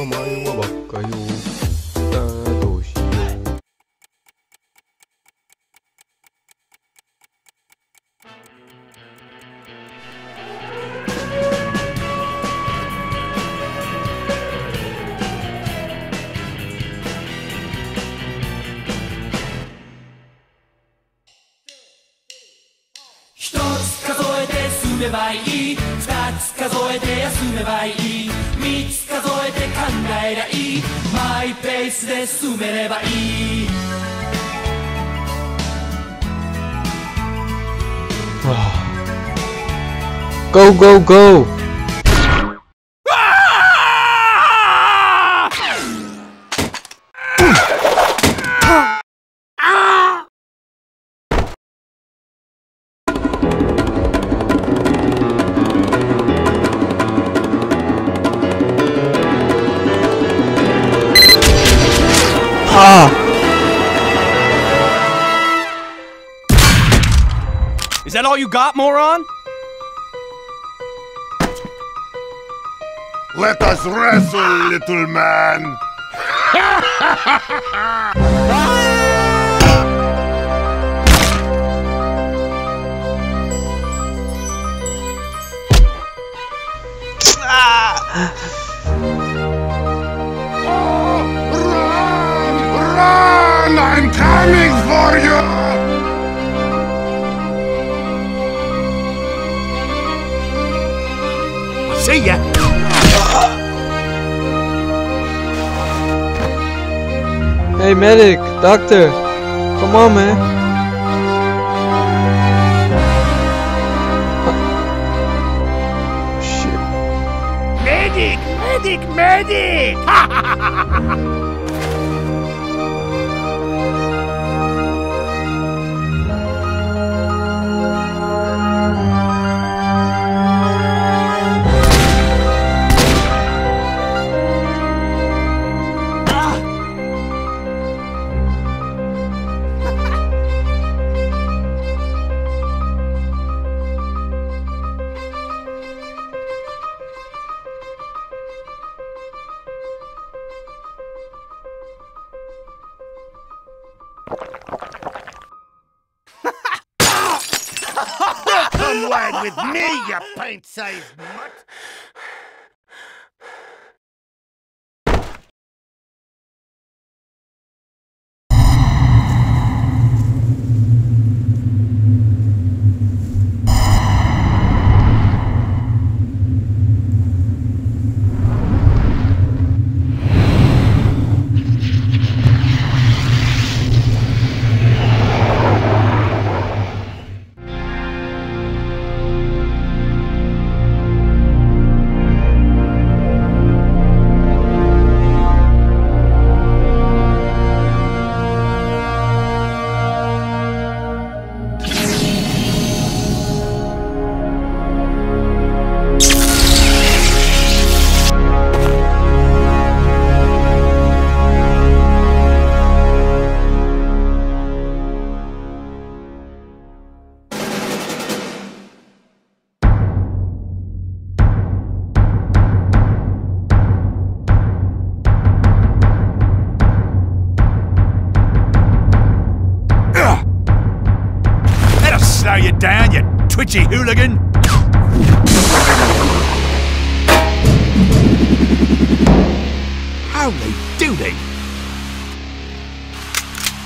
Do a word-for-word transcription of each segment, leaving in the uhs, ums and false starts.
は前はばっかよ。さあどうしよう。一つ数えて進めばいい。二つ数えて休めばいい。三つ数えて考えりゃいい。マイペースで進めればいい。Go go go。Ah. Is that all you got, moron? Let us wrestle, little man. Ah. I'm coming for you! See ya! Hey medic, doctor, come on man. Huh. Shit. Medic, medic, medic! Come ride with me, you pint-sized mutt! Slow you down, you twitchy hooligan! Holy doody!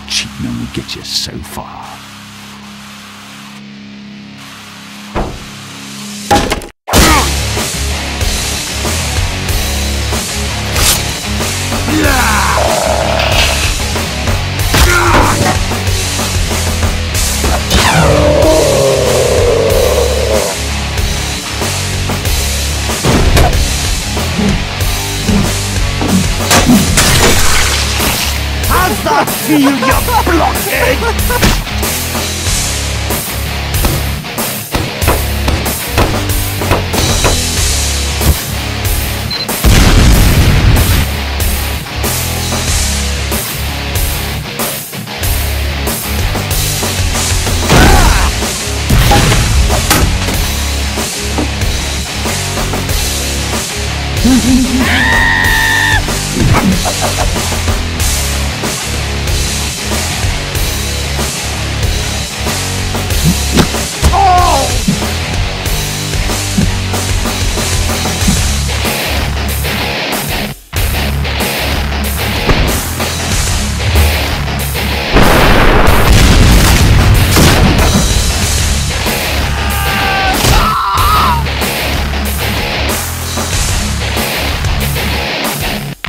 Cheating only gets you so far. I see you, you blockhead! Ah!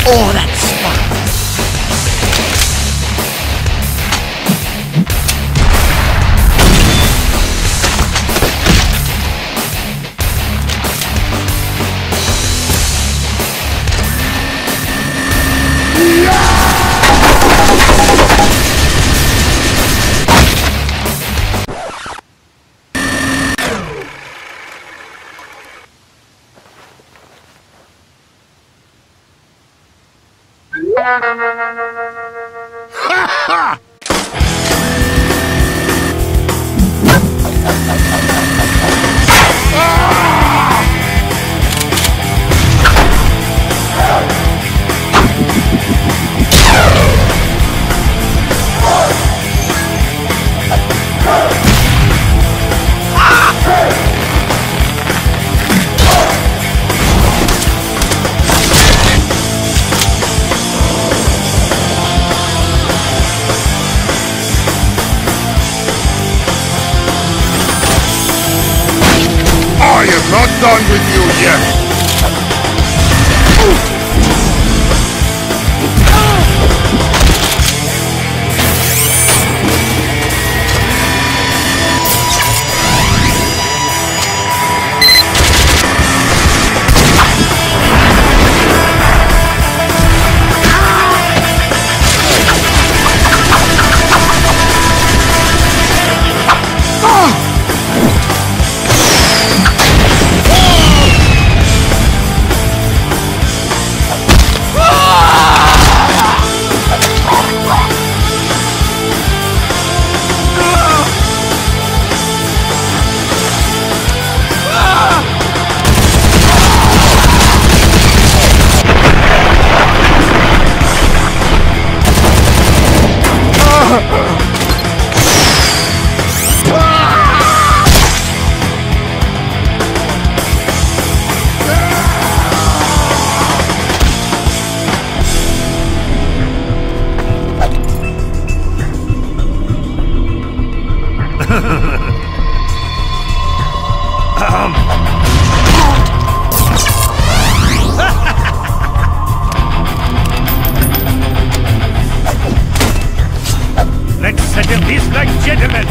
Oh, that's fun. Ha ha! Not done with you yet. Let's settle this like gentlemen!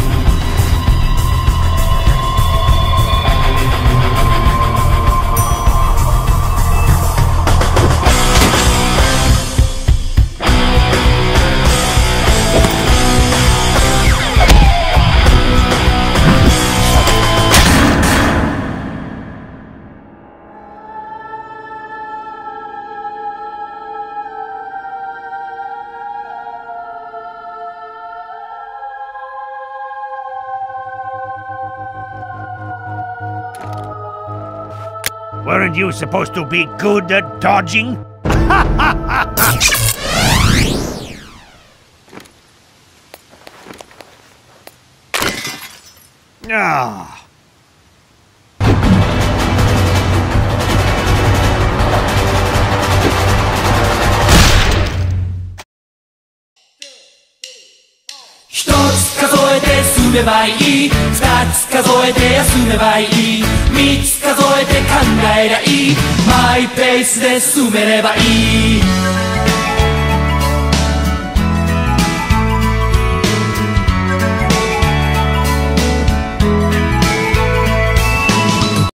Weren't you supposed to be good at dodging? Ha ha ha ha! Ah.数えればいい、ふたつ数えて休めばいい、みっつ数えて考えりゃいい、マイペースで進めればいい。